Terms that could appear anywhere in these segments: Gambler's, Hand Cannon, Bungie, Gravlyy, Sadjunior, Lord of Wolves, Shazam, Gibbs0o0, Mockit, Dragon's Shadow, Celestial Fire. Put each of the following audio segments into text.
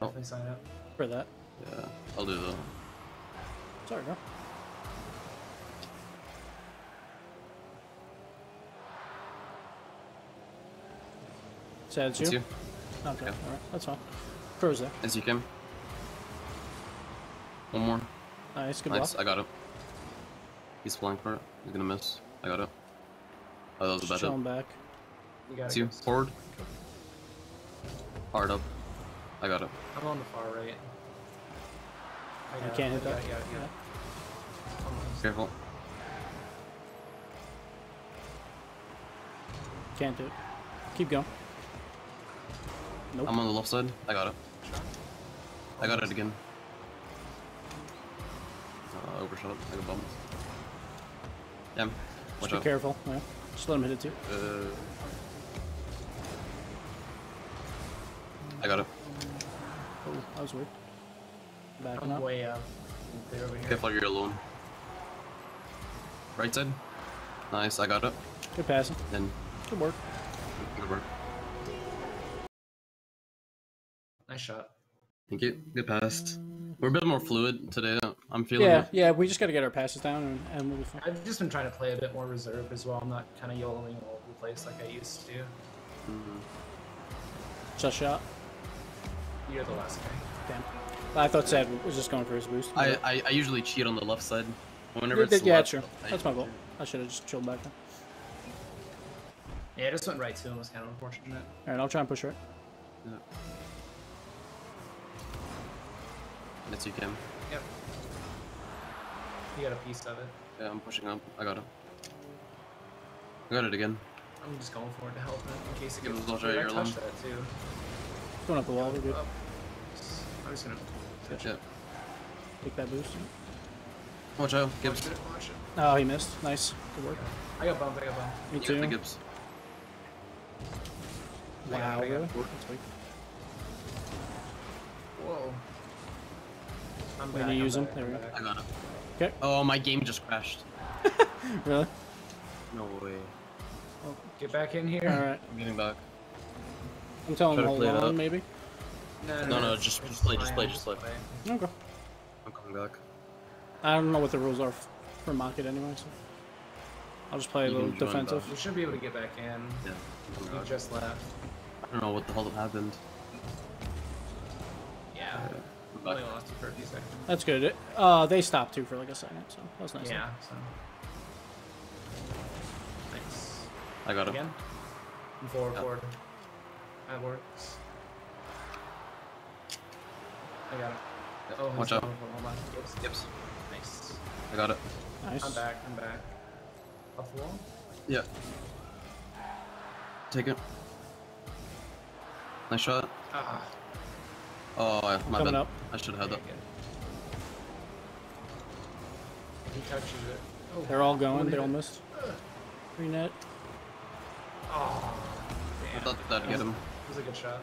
definitely sign up for that. Yeah, I'll do that. Sorry, bro. So it's you? Okay, yeah. Alright, that's fine. Froze there. As you can. One more. Nice, good nice. Block. I got it. He's flying for it. He's gonna miss. I got it. Oh, that was a bad hit. Back. You got it. You. Forward. Hard up. I got it. I'm on the far right. I can't hit that. Yeah. Careful. Can't do it. Keep going. Nope. I'm on the left side. I got it. I got it again. Overshot. I got bumped. Damn. Watch out. Be careful. Yeah. Just let him hit it too. I got it. Oh, that was weird. Backing up. Way up. They're over here. Careful, you're alone. Right side. Nice. I got it. Good passing. And good work. Good work. Nice shot. Thank you. Good pass. We're a bit more fluid today. I'm feeling it. Yeah, we just got to get our passes down and we'll be fine. I've just been trying to play a bit more reserved as well. I'm not kind of yodeling all over the place like I used to do. Shot shot. You're the last guy. Damn. I thought Sad was just going for his boost. I usually cheat on the left side. Whenever it's the left, sure. That's my fault. I should have just chilled back then. Yeah, I just went right to him. It was kind of unfortunate. Alright, I'll try and push right. Yeah. Yes, you can. Yep. You got a piece of it. Yeah, I'm pushing up. I got it. I got it again. I'm just going forward to help it in case it gets lost. I touched that too. Going up the wall, we're good. I'm just gonna touch it. Take that boost. Watch out, Gibbs. Watch it. Oh, he missed. Nice. Good work. Yeah. I got bumped. Me too. The Gibbs. Wow. That's weak. Whoa. I'm gonna use him. There we go. I got him. Okay. Oh, my game just crashed. Really? No way. Well, get back in here. Alright. I'm getting back. I'm telling him to hold on, maybe? No, just play. Okay. I'm coming back. I don't know what the rules are for Mockit anyway, so I'll just play a little defensive. You should be able to get back in. Yeah. You just left. I don't know what the hell happened. Yeah. Only lost you for a few seconds. That's good. They stopped too for like a second, so that was nice. Yeah. So. Nice. I got him. Again. Forward. That works. I got him. Yep. Oh, watch out. Yep. Nice. I got it. Nice. I'm back. Off the wall? Yeah. Take it. Nice shot. Ah. Oh, yeah, my bad. Up. I should have had that. He touches it. Oh, they're all going. They all missed. Free net. Oh, damn. I thought that'd get him. That was a good shot.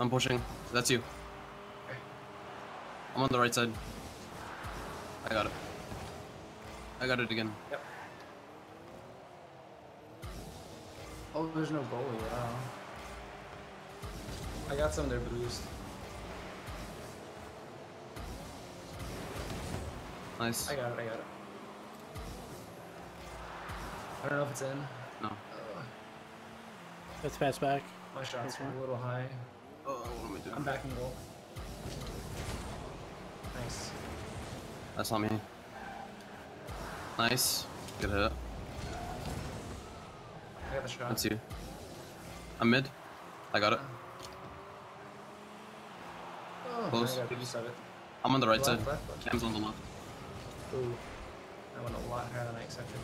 I'm pushing. That's you. Okay. I'm on the right side. I got it. I got it again. Yep. Oh, there's no goalie. Wow. I got some of their boost. Nice. I got it. I don't know if it's in. No. Let's pass back. My shots were a little high. Oh, what am I doing? I'm back in goal. Nice. That's not me. Nice. Good hit. I got the shot. That's you. I'm mid. I got it. Close. I'm on the right side. Cam's on the left. Ooh. I went a lot higher than I expected.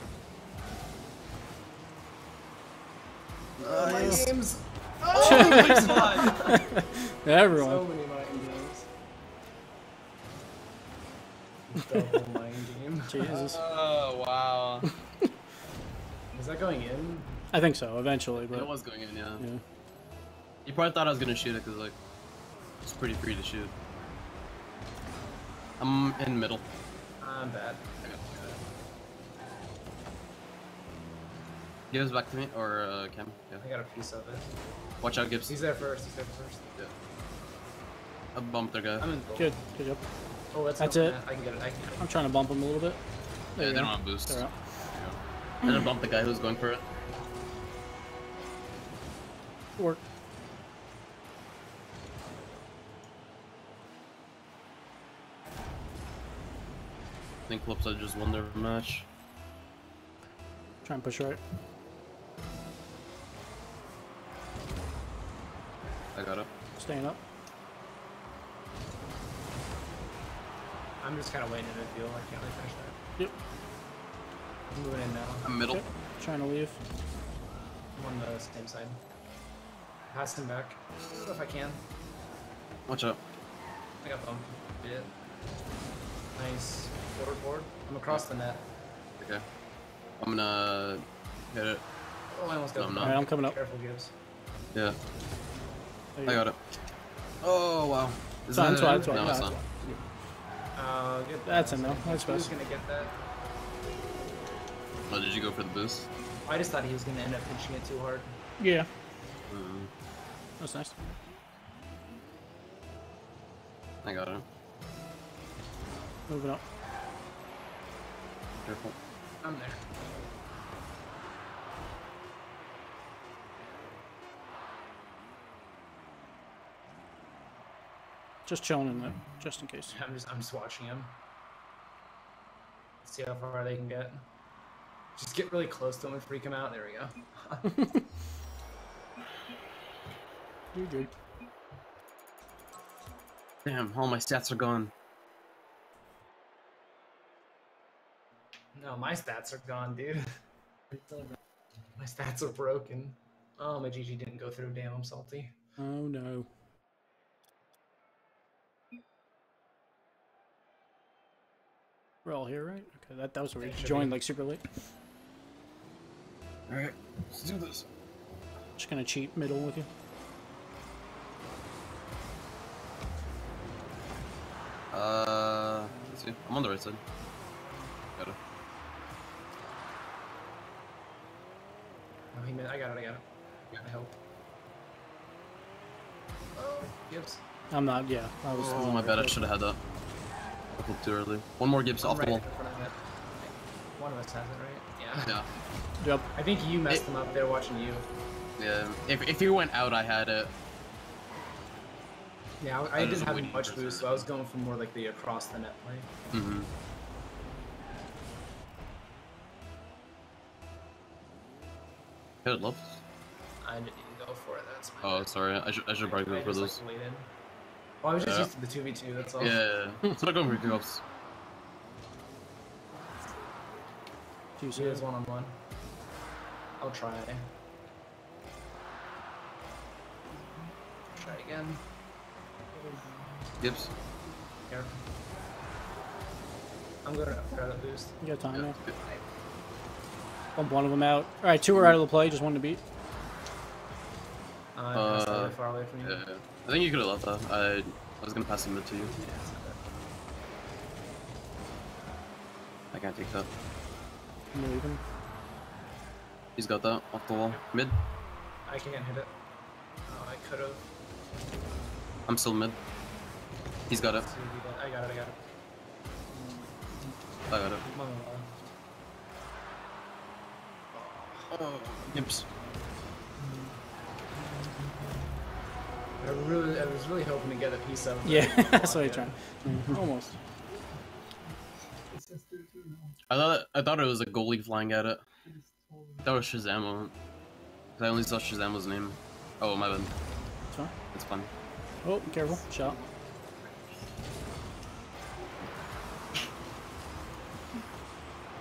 Nice. My games! Oh, my game's live! Everyone. So many mind games. Double mind game. Jesus. Oh, wow. Was that going in? I think so, eventually. But... It was going in, yeah. You probably thought I was going to shoot it, because, like, it's pretty free to shoot. I'm in middle. I'm bad. I got it. Gibbs back to me, or Cam? Yeah. I got a piece of it. Watch out, Gibbs. He's there first. Yeah. I bumped their guy. I'm in good, good job. Oh, that's it. I can get it. I'm trying to bump him a little bit. Yeah, they don't have boost. Yeah. And then bump the guy who's going for it. Work. I think Flipside just won their match. Try and push right. I got up. Staying up. I'm just kind of waiting in the field. I can't really finish that. Yep. I'm moving in now. I'm middle. Okay. Trying to leave. I'm on the same side. Pass him back. If I can. Watch up. I got bumped. Yeah. Nice. Forward. I'm across the net. Okay. I'm gonna hit it. Oh, I almost got him. Alright, I'm coming up. Careful, Gibbs. Yeah. I got it. Oh, wow. Is that it? No, it's not. Good. That's him, though. That's best. Who's gonna get that? Oh, did you go for the boost? I just thought he was gonna end up pinching it too hard. Yeah. Mm-hmm. That's nice. I got him. Moving up. Careful. I'm there. Just chilling in there, just in case. I'm just watching him. See how far they can get. Just get really close to him and freak him out. There we go. You're good. Damn, all my stats are gone. No, my stats are gone, dude. My stats are broken. Oh, my GG didn't go through. Damn, I'm salty. Oh, no. We're all here, right? Okay, that was where we joined, like, super late. Alright, let's do this. Just gonna cheat middle with you. Let's see. I'm on the right side. Got it. Oh, he meant, I got it. Yeah. I hope. Oh, Gibbs. I'm not, yeah. I was oh, my bad, I should have had that. Too early. One more Gibbs off the wall. One of us has it, right? Yeah. Yeah. Yep. I think you messed them up. They're watching you. Yeah. If you went out, I had it. Yeah, I didn't have much boost, so I was going for more like the across the net play. Mm-hmm. Hit it left. I didn't even go for it. That's my bad. Sorry. I should probably go for those. Like, well, I was just used to the 2v2, that's all. Yeah. So I go for two-ups. He is one-on-one. I'll try. Try again. Gibbs. Here. I'm going to grab that boost. You got time now. Yeah. Bump one of them out. Alright, two are out of the play, just one to beat. I'm so far away from you. Yeah. I think you could have left that. I was gonna pass him to you. Yeah, I can't take that. Moving. He's got that off the wall. Mid. I can't hit it. Oh, I could have. I'm still mid. He's got it. I got it. I got it. Oh, Gibbs. I was really hoping to get a piece of it. Yeah, that's what I tried. Almost. I thought it was a goalie flying at it. That was Shazam moment. I only saw Shazam's name. Oh, my bad. Sorry. It's fun. Oh, careful. Shot.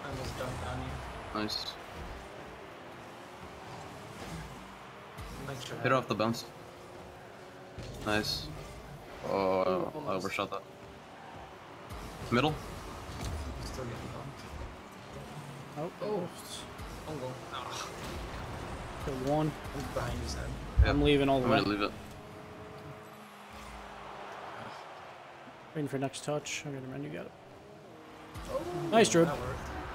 I almost dunked on you. Nice. Hit it off the bounce. Nice. Oh, I overshot that. Middle. Still getting bumped. Oh. Goal. Oh. Good one. I'm behind you, Sam. Yep. I'm leaving all the way. I'm gonna leave it. Waiting for next touch. I'm gonna run. You got it. Oh, nice, Drew.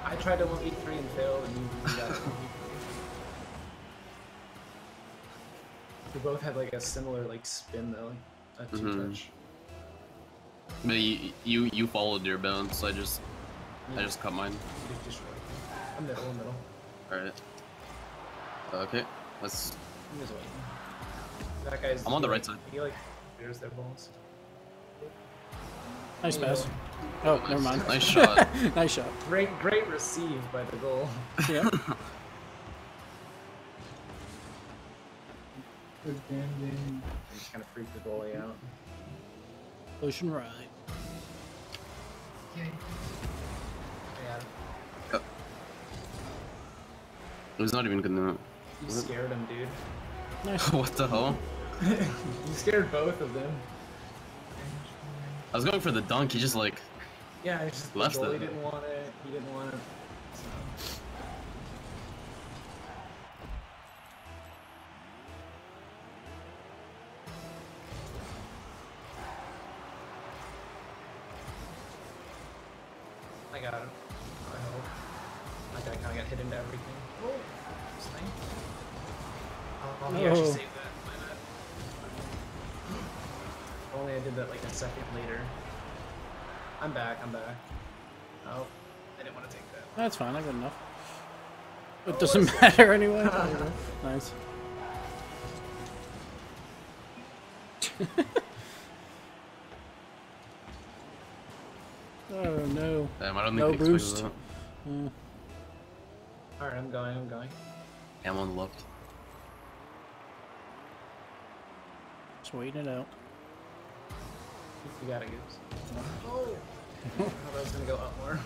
I tried to 1v3 and failed, and you got it. We both had like a similar like spin though, a two touch. No, you followed your bounce. I just cut mine. I'm middle. I'm middle. All right. Okay. Let's. I'm just waiting. That guy's. I'm on the right side. He like hears their balls. Nice pass. Oh, nice. Never mind. Nice shot. Nice shot. Great receive by the goal. Yeah. Just kind of freaked the goalie out. Ocean right. Okay. Yeah. Oh. It was not even good enough. You scared him, dude. Nice. What the hell? You scared both of them. I was going for the dunk. He just like. Yeah, he just left it. He didn't want it. He didn't want it. So. I got him. I hope. My guy kind of got hit into everything. Oh, this thing. Oh, he actually saved that. My bad. If only I did that like a second later. I'm back. Oh, I didn't want to take that. That's fine. I got enough. It doesn't matter anyway. Nice. Oh no. Damn, I don't think no boost. Mm. Alright, I'm going. Yeah, I'm on the left. Just waiting it out. You got it, Gibbs. Oh! I thought I was gonna go up more.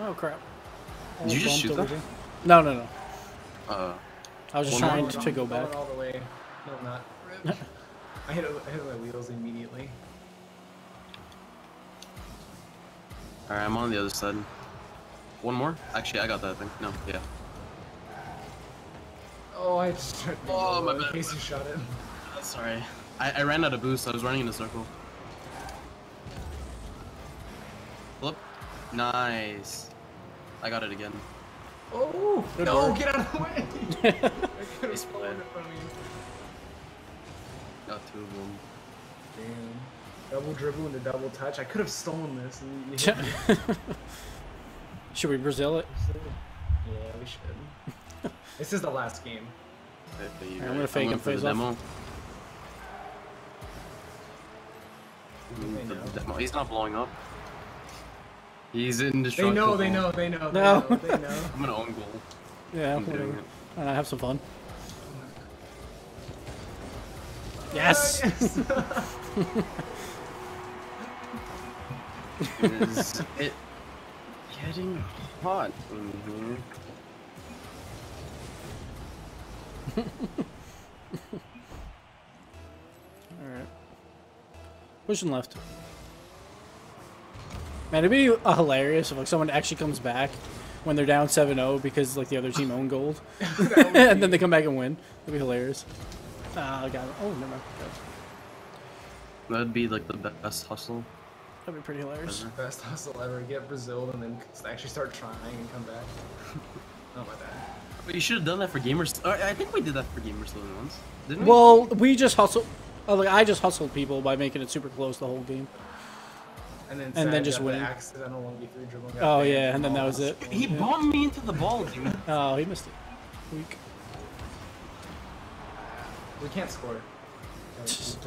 Oh crap. Did you just shoot that? No. I was just trying to go back. All the way. No, I'm not. I hit my wheels immediately. Alright, I'm on the other side. One more? Actually, I got that thing. No, yeah. Oh, I just tried to my bad. Casey shot it. Sorry. I ran out of boost. I was running in a circle. Flip. Nice. I got it again. Oh! No, get out of the way! I could have fallen in front of you. Got two of them. Damn. Double dribble and a double touch. I could have stolen this. And you should we Brazil it? Yeah, we should. This is the last game. I'm going to fake him for the demo. He's not blowing up. He's indestructible. They know. I'm going to own goal. Yeah, I'm doing it. And have some fun. Yes! Is it getting hot in here? Alright. Pushing left. Man, it'd be hilarious if like someone actually comes back when they're down 7-0 because like the other team owned gold. And then they come back and win. That'd be hilarious. I got it. Oh, never mind. That'd be like the best hustle. That'd be pretty hilarious. Ever. Best hustle ever. Get Brazil and then actually start trying and come back. Oh, my bad. But you should have done that for Gamers. I think we did that for Gamers once, didn't we? Well, we just hustled. Oh, like I just hustled people by making it super close the whole game. And then just win. Accidental 1v3 dribble. Oh, yeah, and then that was it. He bombed me into the ball, dude. Oh, he missed it. Weak. We can't score. Oops.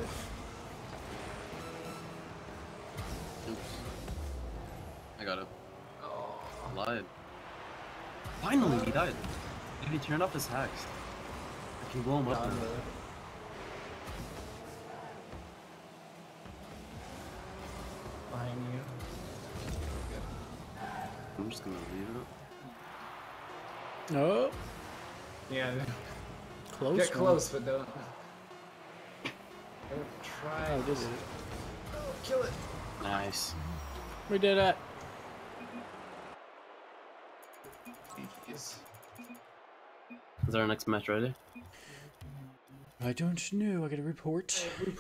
I got him. Oh, I lied. Finally, he died. Dude, he turned off his hacks. I can blow him up. Behind you. I'm just gonna leave it. No. Yeah. Close get one. Close, but don't. Try. Oh, did it. Oh, kill it. Nice. We did it. Is there our next match ready? I don't know. I got a report.